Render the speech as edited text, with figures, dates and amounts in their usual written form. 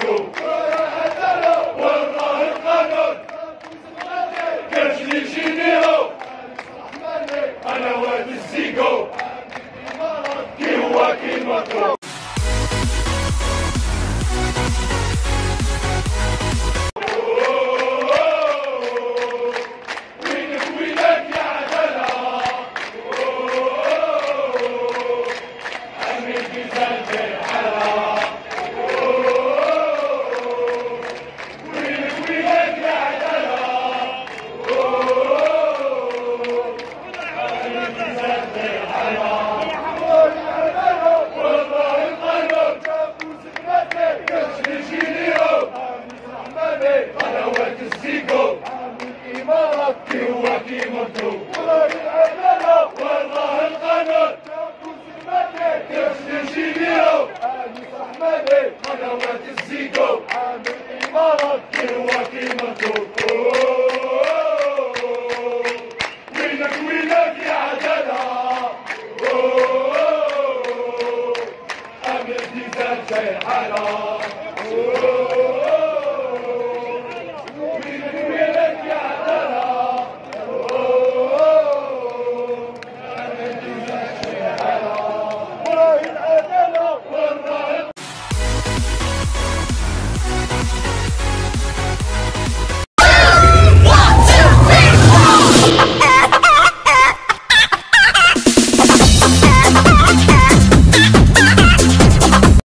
Go!